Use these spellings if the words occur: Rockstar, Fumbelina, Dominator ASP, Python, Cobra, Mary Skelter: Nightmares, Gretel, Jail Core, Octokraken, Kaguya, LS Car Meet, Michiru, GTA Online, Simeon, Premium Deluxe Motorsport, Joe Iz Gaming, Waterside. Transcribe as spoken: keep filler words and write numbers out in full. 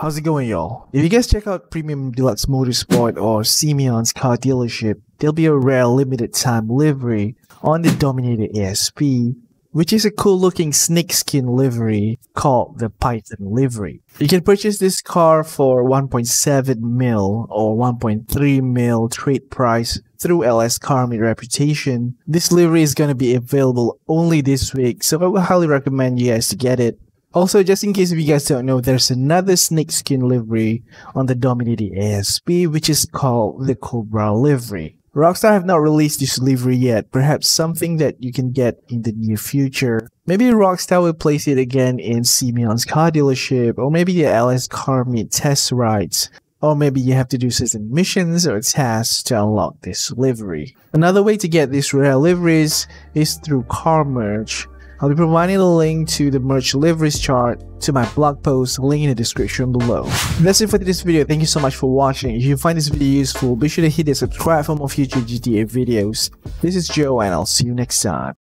How's it going, y'all? If you guys check out Premium Deluxe Motorsport or Simeon's car dealership, there'll be a rare limited time livery on the Dominator A S P, which is a cool looking snakeskin livery called the Python livery. You can purchase this car for one point seven mil or one point three mil trade price through L S Car Meet reputation. This livery is going to be available only this week, so I would highly recommend you guys to get it. Also, just in case if you guys don't know, there's another snakeskin livery on the Dominator A S P, which is called the Cobra livery. Rockstar have not released this livery yet, perhaps something that you can get in the near future. Maybe Rockstar will place it again in Simeon's car dealership, or maybe the L S Car Meet test rides. Or maybe you have to do certain missions or tasks to unlock this livery. Another way to get these rare liveries is through car merch. I'll be providing a link to the merch liveries chart to my blog post, link in the description below. That's it for this video. Thank you so much for watching. If you find this video useful, be sure to hit the subscribe for more future G T A videos. This is Joe and I'll see you next time.